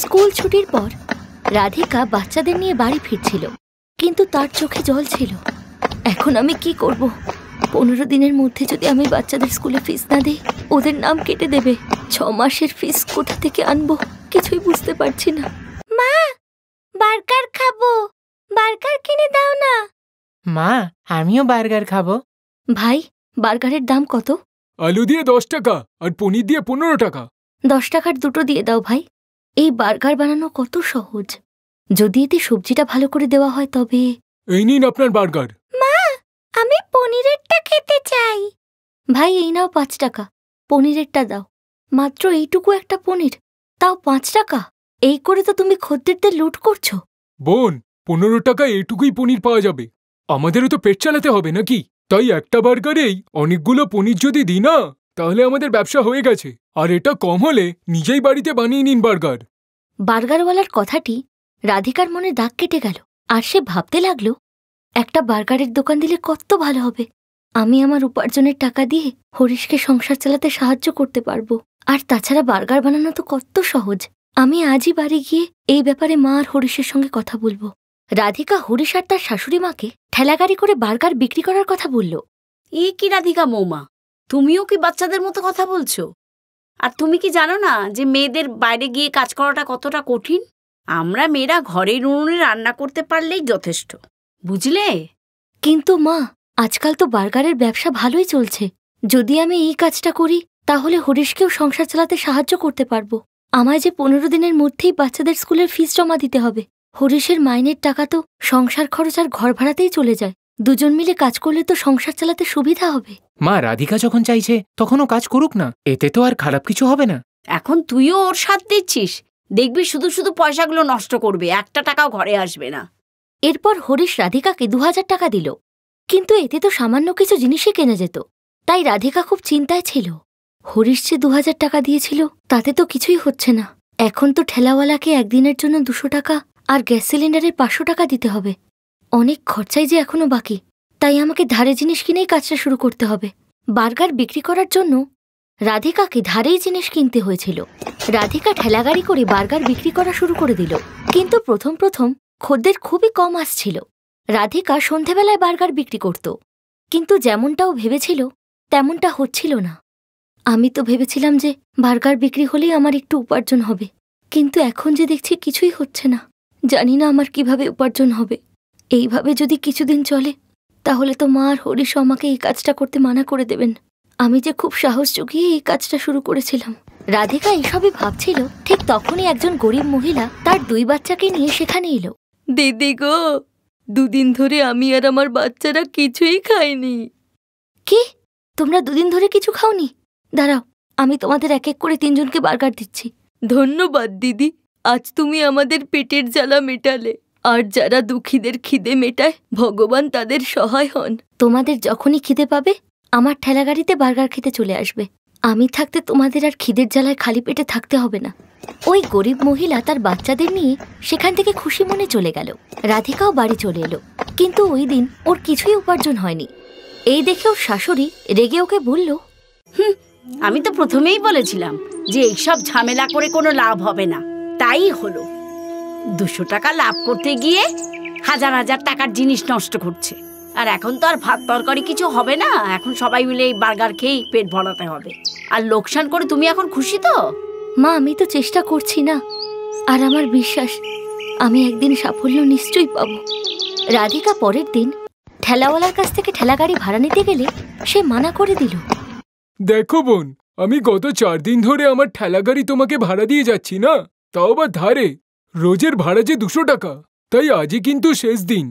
School छुट्टिर पर राधिका बाच्चादेर निये बाड़ी फिरछिलो किन्तु तार चोखे जल छिलो। एखन आमी कि करब? 15 दिनेर मध्ये यदि आमी बाच्चादेर स्कूले फीस ना देई ओदेर नाम केटे देबे। 6 मासेर फीस कोथा थेके आनबो किछुई बुझते पारछि ना। मा बार्गार खाबो, बार्गार किने दाओ ना। मा आमिओ बार्गार खाबो। भाई बार्गारेर दाम कत? आलू दिए 10 टाका और पनिर दिए 15 टाका। 10 टाकार दुटो दिए दाओ भाई। ए बार्गार बनानो कत सहज यदि एते सब्जीटा भालो करे देवा हय। तबे एई निन आपनार बार्गार। मा आमी पनिरेरटा खेते चाई। भाई एई नाओ 5 टाका, पनिरेरटा दाओ। मात्र एइटुकु एकटा पनिर ताओ 5 टाका। एई करे तो तुमी खद्देरदेर लुट करछो। बोन 15 टाकाय एइटुकुई पनिर पाওয়া যাবে। আমাদেরও তো পেট চালাতে হবে নাকি? তাই একটা বার্গারেই অনেকগুলো পনির যদি দিই না তাহলে আমাদের ব্যবসা হয়ে গেছে। আর এটা কম হলে নিজেই বাড়িতে বানিয়ে নিন বার্গার। বার্গারওয়ালার কথাটি রাধিকার মনে দাগ কেটে গেল আর সে ভাবতে লাগলো একটা বার্গারের দোকান দিলে কত ভালো হবে। আমি আমার উপার্জনের টাকা দিয়ে হরিশকে সংসার চালাতে সাহায্য করতে পারবো। আর তাছাড়া বার্গার বানানো তো কত সহজ। আমি আজই বাড়ি গিয়ে এই ব্যাপারে মা আর হরিশের সঙ্গে কথা বলবো। রাধিকা হরিশ আর তার শাশুড়ি মাকে ঠেলাগাড়ি করে বার্গার বিক্রি করার কথা বলল। এ কি রাধিকা মৌমা, তুমিও কি বাচ্চাদের মতো কথা বলছো? আর তুমি কি জানো না যে মেয়েদের বাইরে গিয়ে কাজ করাটা কতটা কঠিন? আমরা মেয়েরা ঘরের উনুনে রান্না করতে পারলেই যথেষ্ট, বুঝলে? কিন্তু মা আজকাল তো বার্গারের ব্যবসা ভালোই চলছে। যদি আমি এই কাজটা করি তাহলে হরিশকেও সংসার চালাতে সাহায্য করতে পারবো। আমায় যে 15 দিনের মধ্যেই বাচ্চাদের স্কুলের ফিস জমা দিতে হবে। হরিশের মাইনের টাকা তো সংসার খরচ আর ঘর ভাড়াতেই চলে যায়। দুজন মিলে কাজ করলে তো সংসার চালাতে সুবিধা হবে। মা রাধিকা যখন চাইছে তখনও কাজ করুক না, এতে তো আর খারাপ কিছু হবে না। এখন তুইও ওর সাথ দিচ্ছিস, দেখবি শুধু শুধু পয়সাগুলো নষ্ট করবে, একটা টাকাও ঘরে আসবে না। এরপর হরিশ রাধিকাকে 2000 টাকা দিল, কিন্তু এতে তো সামান্য কিছু জিনিসই কেনা যেত। তাই রাধিকা খুব চিন্তায় ছিল। হরিশ যে 2000 টাকা দিয়েছিল তাতে তো কিছুই হচ্ছে না। এখন তো ঠেলাওয়ালাকে একদিনের জন্য 200 টাকা আর গ্যাস সিলিন্ডারের 500 টাকা দিতে হবে। অনেক খরচাই যে এখনো বাকি, তাই আমাকে ধারে জিনিস কিনেই কাজটা শুরু করতে হবে। বার্গার বিক্রি করার জন্য রাধিকাকে ধারেই জিনিস কিনতে হয়েছিল। রাধিকা ঠেলাগাড়ি করে বার্গার বিক্রি করা শুরু করে দিল, কিন্তু প্রথম প্রথম খদ্দের খুবই কম আসছিল। রাধিকা সন্ধেবেলায় বার্গার বিক্রি করত, কিন্তু যেমনটাও ভেবেছিল তেমনটা হচ্ছিল না। আমি তো ভেবেছিলাম যে বার্গার বিক্রি হলেই আমার একটু উপার্জন হবে, কিন্তু এখন যে দেখছি কিছুই হচ্ছে না। জানি না আমার কিভাবে উপার্জন হবে। এইভাবে যদি কিছুদিন চলে তাহলে তো মা আর হরিশ আমাকে এই কাজটা করতে মানা করে দেবেন। আমি যে খুব সাহস জুগিয়ে এই কাজটা শুরু করেছিলাম। রাধিকা এসবই ভাবছিল, ঠিক তখনই একজন গরিব মহিলা তার 2 বাচ্চাকে নিয়ে সেখানে এলো। দিদি গো, 2 দিন ধরে আমি আর আমার বাচ্চারা কিছুই খাইনি। কি, তোমরা 2 দিন ধরে কিছু খাওনি? দাঁড়াও, আমি তোমাদের এক এক করে 3 জনকে বার্গার দিচ্ছি। ধন্যবাদ দিদি, আজ তুমি আমাদের পেটের জ্বালা মেটালে। আর যারা দুঃখীদের খিদে মেটায় ভগবান তাদের সহায় হন। তোমাদের যখনই খিদে পাবে আমার ঠেলাগাড়িতে বার্গার খেতে চলে আসবে। আমি থাকতে তোমাদের আর খিদের জ্বালায় খালি পেটে থাকতে হবে না। ওই গরিব মহিলা তার বাচ্চাদের নিয়ে সেখান থেকে খুশি মনে চলে গেল। রাধিকাও বাড়ি চলে এলো, কিন্তু ওই দিন ওর কিছুই উপার্জন হয়নি। এই দেখে ওর শাশুড়ি রেগে ওকে বলল, আমি তো প্রথমেই বলেছিলাম যে এইসব ঝামেলা করে কোনো লাভ হবে না, তাই হলো। 200 টাকা লাভ করতে গিয়ে হাজার হাজার টাকার জিনিস নষ্ট করছে। আর এখন তো আর ভাত তরকারি কিছু হবে না, এখন সবাই মিলে এই বার্গার খেয়েই পেট ভরাতে হবে। আর লোকসান করে তুমি এখন খুশি তো? মা আমি তো চেষ্টা করছি না, আর আমার বিশ্বাস আমি একদিন সাফল্য নিশ্চয়ই পাব। রাধিকা পরের দিন ঠেলাওয়ালার কাছ থেকে ঠেলাগাড়ি ভাড়া নিতে গেলে সে মানা করে দিল। দেখো বোন, আমি গত 4 দিন ধরে আমার ঠেলাগাড়ি তোমাকে ভাড়া দিয়ে যাচ্ছি না, তাও বা ধারে। রোজের ভাড়া যে 200 টাকা, তাই আজই কিন্তু শেষ দিন।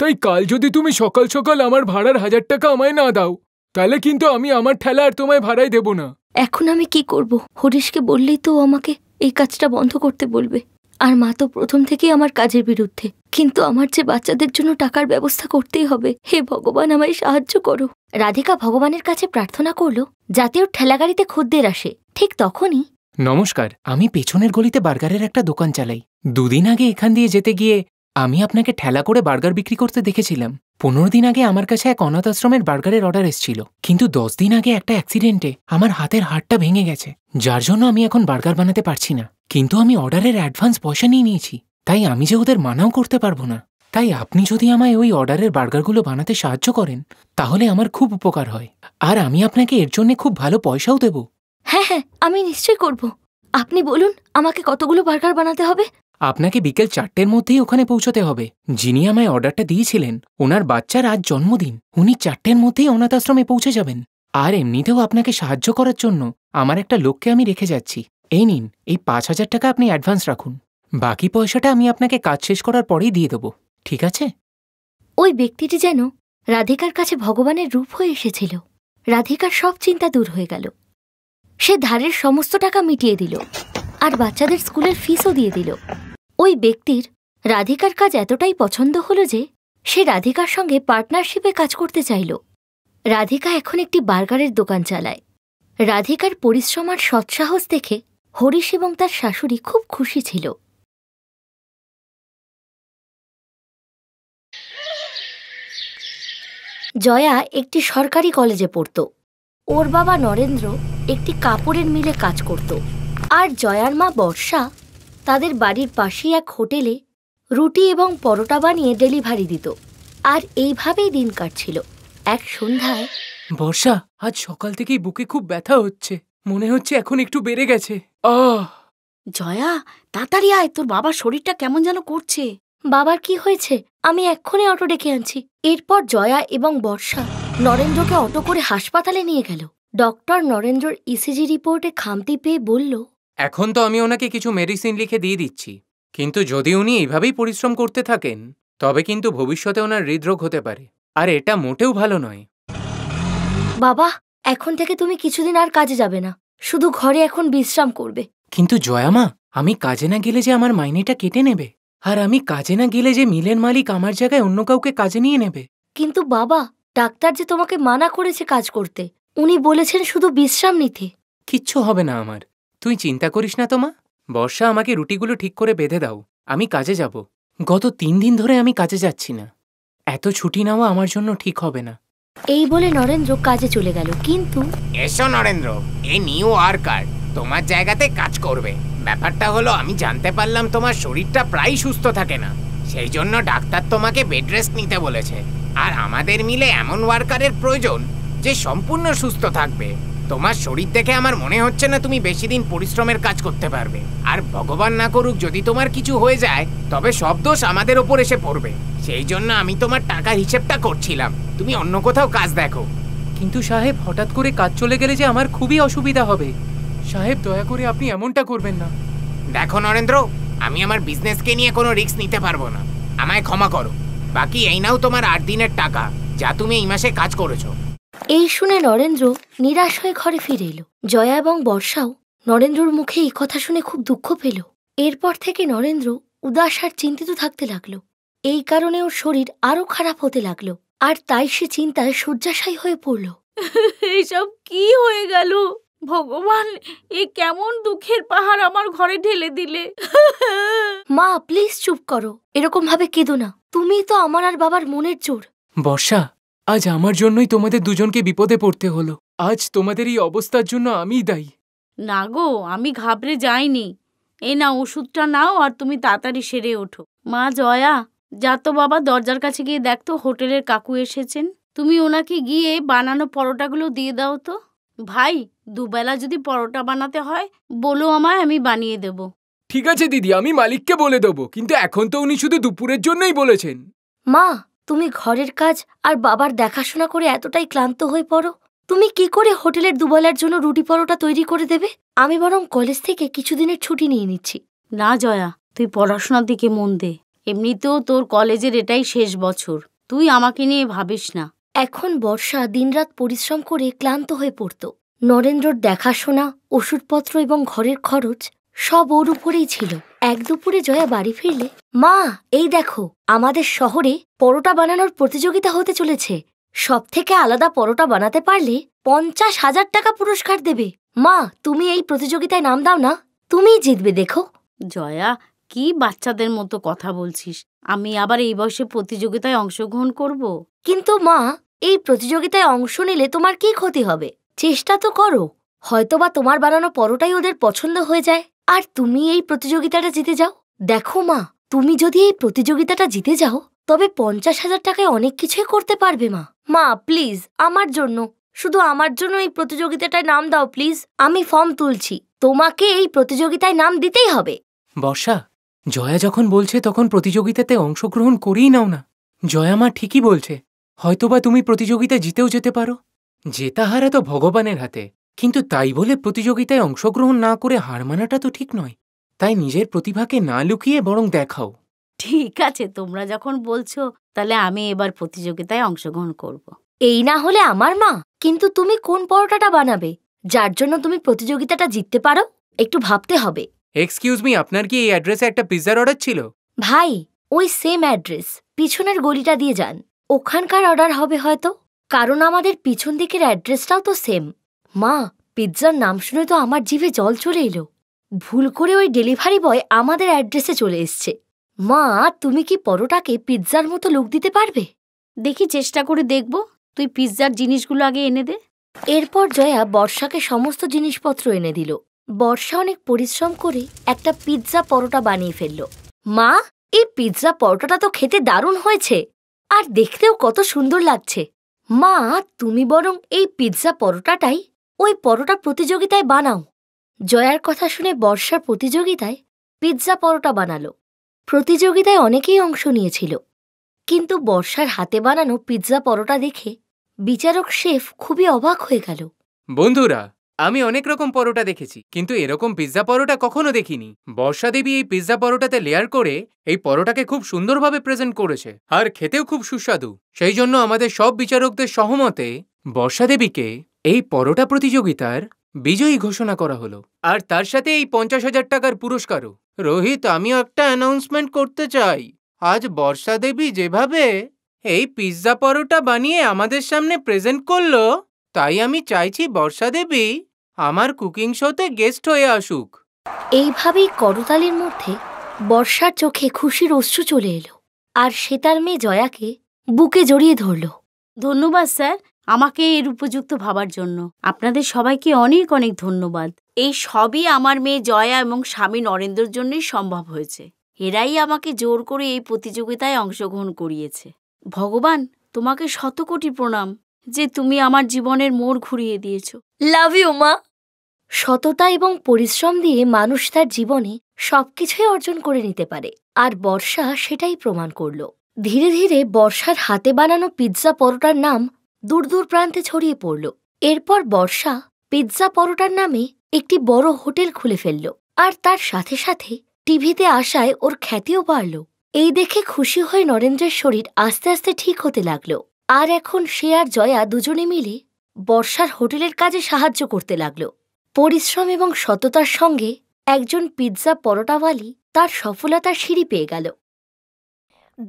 তাই কাল যদি তুমি সকাল সকাল আমার ভাড়ার 1000 টাকা আমায় না দাও তাহলে কিন্তু আমি আমার ঠেলা আর তোমায় ভাড়াই দেব না। এখন আমি কি করব? হরিশকে বললেই তো আমাকে এই কাজটা বন্ধ করতে বলবে, আর মা তো প্রথম থেকেই আমার কাজের বিরুদ্ধে। কিন্তু আমার যে বাচ্চাদের জন্য টাকার ব্যবস্থা করতেই হবে। হে ভগবান, আমায় সাহায্য করো। রাধিকা ভগবানের কাছে প্রার্থনা করলো যাতে ওর ঠেলাগাড়িতে খদ্দের আসে। ঠিক তখনই, নমস্কার, আমি পেছনের গলিতে বার্গারের একটা দোকান চালাই। 2 দিন আগে এখান দিয়ে যেতে গিয়ে আমি আপনাকে ঠেলা করে বার্গার বিক্রি করতে দেখেছিলাম। 15 দিন আগে আমার কাছে এক অনাথ আশ্রমের বার্গারের অর্ডার এসেছিল, কিন্তু 10 দিন আগে একটা অ্যাক্সিডেন্টে আমার হাতের হাড়টা ভেঙে গেছে, যার জন্য আমি এখন বার্গার বানাতে পারছি না। किन्तु आमी अर्डारेर एडभान्स पयसा निये नियेछि ताई आमी जे ओदेर मानाओ करते पारबो ना। ताई आपनी जोदि आमाय ओई अर्डारेर बार्गारगुलो बानाते साहाज्य करेन ताहले आमार खूब उपकार हय आर आमी आपनाके एर जोन्नो खूब भालो पयसाओ देबो। हाँ हाँ आमी निश्चय करबो। आपनी बोलुन आमाके कतगुलो बार्गार बानाते हबे? आपनाके बिकेल ৪টের মধ্যেই ওখানে পৌঁছতে হবে। যিনি আমায় অর্ডারটা দিয়েছিলেন ওনার বাচ্চার আজ জন্মদিন, উনি ৪টের মধ্যেই অনাথ আশ্রমে পৌঁছে যাবেন। আর এমনিতেও আপনাকে সাহায্য করার জন্য আমার একটা লোককে আমি রেখে যাচ্ছি। এই নিন, এই ৫০০০ টাকা আপনি অ্যাডভান্স রাখুন, বাকি পয়সাটা আমি আপনাকে কাজ শেষ করার পরেই দিয়ে দেবো, ঠিক আছে? ওই ব্যক্তিটি যেন রাধিকার কাছে ভগবানের রূপ হয়ে এসেছিল। রাধিকার সব চিন্তা দূর হয়ে গেল। সে ধারের সমস্ত টাকা মিটিয়ে দিল আর বাচ্চাদের স্কুলের ফিসও দিয়ে দিল। ওই ব্যক্তির রাধিকার কাজ এতটাই পছন্দ হলো যে সে রাধিকার সঙ্গে পার্টনারশিপে কাজ করতে চাইল। রাধিকা এখন একটি বার্গারের দোকান চালায়। রাধিকার পরিশ্রম আর সৎসাহস দেখে হরিশ এবং তার শাশুড়ি খুব খুশি ছিল। জয়া একটি সরকারি কলেজে পড়ত। ওর বাবা নরেন্দ্র একটি কাপড়ের মিলে কাজ করত আর জয়ার মা বর্ষা তাদের বাড়ির পাশেই এক হোটেলে রুটি এবং পরোটা বানিয়ে ডেলিভারি দিত। আর এইভাবেই দিন কাটছিল। এক সন্ধ্যায় বর্ষা, আজ সকাল থেকেই বুকে খুব ব্যথা হচ্ছে, মনে হচ্ছে এখন একটু বেড়ে গেছে। আহ জয়া, তাড়াতাড়ি আয়, তোর বাবার শরীরটা কেমন যেন করছে। বাবার কি হয়েছে? আমি এক্ষুনি অটো ডেকে আনছি। এরপর জয়া এবং বর্ষা নরেন্দ্রকে অটো করে হাসপাতালে নিয়ে গেল। ডক্টর নরেন্দ্রর ইসিজি রিপোর্টে খামতি পেয়ে বলল, এখন তো আমি ওনাকে কিছু মেডিসিন লিখে দিয়ে দিচ্ছি, কিন্তু যদি উনি এইভাবেই পরিশ্রম করতে থাকেন তবে কিন্তু ভবিষ্যতে ওনার হৃদরোগ হতে পারে, আর এটা মোটেও ভালো নয়। বাবা, এখন থেকে তুমি কিছুদিন আর কাজে যাবে না, শুধু ঘরে এখন বিশ্রাম করবে। কিন্তু জয়া মা, আমি কাজে না গেলে যে আমার মাইনেটা কেটে নেবে, আর আমি কাজে না গেলে যে মিলের মালিক আমার জায়গায় অন্য কাউকে কাজে নিয়ে নেবে। কিন্তু বাবা, ডাক্তার যে তোমাকে মানা করেছে কাজ করতে, উনি বলেছেন শুধু বিশ্রাম নিতে। কিচ্ছু হবে না আমার, তুই চিন্তা করিস না তো মা। বর্ষা, আমাকে রুটিগুলো ঠিক করে বেঁধে দাও, আমি কাজে যাব। গত ৩ দিন ধরে আমি কাজে যাচ্ছি না, এত ছুটি নেওয়া আমার জন্য ঠিক হবে না। এই বলে নরেন্দ্র কাজে চলে গেল। কিন্তু এসো নরেন্দ্র, এই নিউ আরকার তোমার জায়গাতে কাজ করবে। ব্যাপারটা হলো, আমি জানতে পারলাম তোমার শরীরটা প্রায় সুস্থ থাকে না, সেই জন্য ডাক্তার তোমাকে বেড রেস্ট নিতে বলেছে। আর আমাদের মিলে এমন ওয়ার্কারের প্রয়োজন যে সম্পূর্ণ সুস্থ থাকবে। তোমার শরীর দেখে আমার মনে হচ্ছে না তুমি বেশি দিন পরিশ্রমের কাজ করতে পারবে। আর ভগবান না করুক যদি তোমার কিছু হয়ে যায়, তবে সব দোষ আমাদের ওপর এসে পড়বে। সেই জন্য আমি তোমার টাকার হিসেবটা করছিলাম, তুমি অন্য কোথাও কাজ দেখো। কিন্তু সাহেব, হঠাৎ করে কাজ চলে গেলে যে আমার খুবই অসুবিধা হবে। সাহেব, দয়া করে আপনি এমনটা করবেন না। দেখো নরেন্দ্র, আমি আমার বিজনেসকে নিয়ে কোনো রিস্ক নিতে পারবো না, আমায় ক্ষমা করো। বাকি এই নাও তোমার 8 দিনের টাকা, যা তুমি এই মাসে কাজ করেছো। এই শুনে নরেন্দ্র নিরাশ হয়ে ঘরে ফিরে এলো। জয়া এবং বর্ষাও নরেন্দ্রর মুখে এই কথা শুনে খুব দুঃখ পেল। এরপর থেকে নরেন্দ্র উদাস আর চিন্তিত থাকতে লাগলো। এই কারণে ওর শরীর আরো খারাপ হতে লাগলো, আর তাই সে চিন্তায় শয্যাশায়ী হয়ে পড়ল। এসব কি হয়ে গেল ভগবান, এ কেমন দুঃখের পাহাড় আমার ঘরে ঢেলে দিলে। মা, প্লিজ চুপ করো, এরকম ভাবে কেঁদো না, তুমি তো আমার আর বাবার মনের জোর। বর্ষা, আজ আমার জন্যই তোমাদের দুজনকে বিপদে পড়তে হলো। আজ তোমাদের এই অবস্থার জন্য আমিই দায়ী। না গো, আমি ঘাবড়ে যাইনি। এ না, ওষুধটা নাও আর তুমি তাড়াতাড়ি সেরে ওঠো। মা জয়া, যা তো বাবা, দরজার কাছে গিয়ে দেখ তো হোটেলের কাকু এসেছেন, তুমি ওনাকে গিয়ে বানানো পরোটাগুলো দিয়ে দাও তো। ভাই, দুবেলা যদি পরোটা বানাতে হয় বলো আমায়, আমি বানিয়ে দেব। ঠিক আছে দিদি, আমি মালিককে বলে দেবো, কিন্তু এখন তো উনি শুধু দুপুরের জন্যই বলেছেন। মা, তুমি ঘরের কাজ আর বাবার দেখাশোনা করে এতটাই ক্লান্ত হয়ে পড়ো, তুমি কি করে হোটেলের দুবেলার জন্য রুটি পরোটা তৈরি করে দেবে? আমি বরং কলেজ থেকে কিছুদিনের ছুটি নিয়ে নিচ্ছি। না জয়া, তুই পড়াশোনার দিকে মন দে, এমনিতেও তোর কলেজের এটাই শেষ বছর, তুই আমাকে নিয়ে ভাবিস না। এখন বর্ষা দিনরাত পরিশ্রম করে ক্লান্ত হয়ে পড়ত। নরেন্দ্রর দেখাশোনা, ওষুধপত্র এবং ঘরের খরচ সব ওর উপরেই ছিল। এক দুপুরে জয়া বাড়ি ফিরলে, মা এই দেখো, আমাদের শহরে পরোটা বানানোর প্রতিযোগিতা হতে চলেছে, সব থেকে আলাদা পরোটা বানাতে পারলে ৫০,০০০ টাকা পুরস্কার দেবে। মা, তুমি এই প্রতিযোগিতায় নাম দাও না, তুমিই জিতবে। দেখো জয়া, কি বাচ্চাদের মতো কথা বলছিস, আমি আবার এই বয়সে প্রতিযোগিতায় অংশগ্রহণ করব? কিন্তু মা, এই প্রতিযোগিতায় অংশ নিলে তোমার কি ক্ষতি হবে? চেষ্টা তো করো, হয়তোবা তোমার বানানো পরোটাই ওদের পছন্দ হয়ে যায় और तुमी एई प्रतियोगिताटा जीते जाओ। देखो मा, तुमी जोदि एई प्रतियोगिताटा जीते जाओ तबे 50,000 टाकाय अनेक किछुई करते पारबे। मा मा प्लिज आमार जोन्नो, शुधु आमार जोन्नो एई प्रतियोगिताटाय नाम दाओ प्लिज। आमी फर्म तुलछि, तोमाके एई प्रतियोगिताय नाम दितेई होबे। बर्षा, जया जखन बोलछे तखन प्रतियोगिताते अंशग्रहण करेई नाओ ना। जया मा ठीकई बोलछे, हयतोबा तुमी प्रतियोगिता जीतेओ जेते पारो। जेता हारा तो भगवानेर हाते, किन्तु ताई बोले प्रतियोगिताय अंशग्रहण ना करे हार मानाटा तो ठीक नय। ताई निजेर प्रतिभाके ना लुकिये बरं देखाओ। ठीक आछे, तोमरा जखन बोलछो ताहले आमी एबार प्रतियोगिताय अंशग्रहण करब। एई ना होले आमार मा, किन्तु तुमी कोन परोटाटा बानाबे जार जोन्नो तुमी प्रतियोगिताटा जितते पारो एकटु भाबते होबे। एक्सकिउज मी, आपनार कि एई एड्रेसे एकटा पिज्जार अर्डार छिलो? भाई, ओई सेम एड्रेस, पिछोनेर गलिटा दिये जान, ओखानकार अर्डार होबे हयतो, कारण आमादेर पिछन दिकेर एड्रेसटाओ तो सेम। मा, पिज्जार नाम शुने तो आमार जीभे जल चले एलो। भूल करे ओई डेलिभारि बय आमादेर एड्रेसे चले एसेछे। मा, तुमी कि परोटाके पिज्जार मतो लुक दिते पारबे? देखि, चेष्टा करे देखब। तुई पिज्जार जिनिसगुलो आगे एने दे। एरपर जया बर्षाके समस्त जिनिसपत्र एने दिल। बर्षा अनेक परिश्रम करे एकटा पिज्जा परोटा बानिये फेललो। मा, एई पिज्जा परोटाटा तो खेते दारुण हयेछे आर देखतेओ कत सुंदर लागछे। मा, तुमी बरं एई पिज्जा परोटाटाई ओई परोटा प्रतियोगिताय बानाओ। जयार कथा शुने बर्षार प्रतियोगिताय पिज्जा परोटा बानालो। प्रतियोगिताय अनेकेई अंश नियेछिलो, किन्तु बर्षार हाते बानानो पिज्जा परोटा देखे विचारक शेफ खुबই অবাক হয়ে গেল। বন্ধুরা, আমি অনেক রকম পরোটা দেখেছি, কিন্তু এরকম পিজ্জা পরোটা কখনো দেখিনি। বর্ষা দেবী এই পিজ্জা পরোটাতে লেয়ার করে এই পরোটাকে খুব সুন্দরভাবে প্রেজেন্ট করেছে আর খেতেও খুব সুস্বাদু। সেই জন্য আমাদের সব বিচারকদের সহমতে বর্ষা দেবীকে এই পরোটা প্রতিযোগিতার বিজয়ী ঘোষণা করা হলো আর তার সাথে এই 50,000 টাকার পুরস্কারও। রোহিত, আমিও একটা অ্যানাউন্সমেন্ট করতে চাই। আজ বর্ষা দেবী যেভাবে এই পিজ্জা পরোটা বানিয়ে আমাদের সামনে প্রেজেন্ট করলো, তাই আমি চাইছি বর্ষা দেবী আমার কুকিং শোতে গেস্ট হয়ে আসুক। এইভাবেই করতালির মধ্যে বর্ষার চোখে খুশির অশ্রু চলে এলো আর সে তার মেয়ে জয়াকে বুকে জড়িয়ে ধরল। ধন্যবাদ স্যার, আমাকে এর উপযুক্ত ভাবার জন্য। আপনাদের সবাইকে অনেক অনেক ধন্যবাদ। এই সবই আমার মেয়ে জয়া এবং স্বামী নরেন্দ্রর জন্যই সম্ভব হয়েছে। এরাই আমাকে জোর করে এই প্রতিযোগিতায় অংশগ্রহণ করিয়েছে। ভগবান, তোমাকে শত কোটি প্রণাম যে তুমি আমার জীবনের মোড় ঘুরিয়ে দিয়েছো। লাভ ইউ মা। সততা এবং পরিশ্রম দিয়ে মানুষ তার জীবনে সবকিছুই অর্জন করে নিতে পারে আর বর্ষা সেটাই প্রমাণ করল। ধীরে ধীরে বর্ষার হাতে বানানো পিৎজা পরোটার নাম দূর দূর প্রান্তে ছড়িয়ে পড়ল। এরপর বর্ষা পিৎজা পরোটার নামে একটি বড় হোটেল খুলে ফেলল আর তার সাথে সাথে টিভিতে আসায় ওর খ্যাতিও বাড়ল। এই দেখে খুশি হয়ে নরেন্দ্রের শরীর আস্তে আস্তে ঠিক হতে লাগল আর এখন সে আর জয়া দুজনে মিলে বর্ষার হোটেলের কাজে সাহায্য করতে লাগল। পরিশ্রম এবং সততার সঙ্গে একজন পিৎজা পরোটাওয়ালি তার সফলতার সিঁড়ি পেয়ে গেল।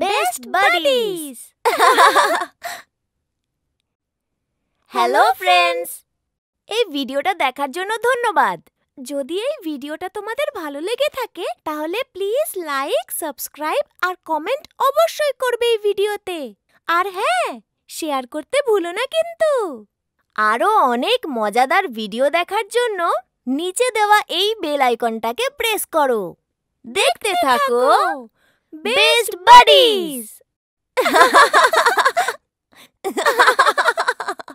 Best buddies. হ্যালো ফ্রেন্ডস, এই ভিডিওটা দেখার জন্য ধন্যবাদ। যদি এই ভিডিওটা তোমাদের ভালো লেগে থাকে তাহলে প্লিজ লাইক, সাবস্ক্রাইব আর কমেন্ট অবশ্যই করবে এই ভিডিওতে। আর হ্যাঁ, শেয়ার করতে ভুলো না কিন্তু। আরও অনেক মজাদার ভিডিও দেখার জন্য নিচে দেওয়া এই বেল আইকনটাকে প্রেস করো। দেখতে থাকো বেস্ট বাডিজ।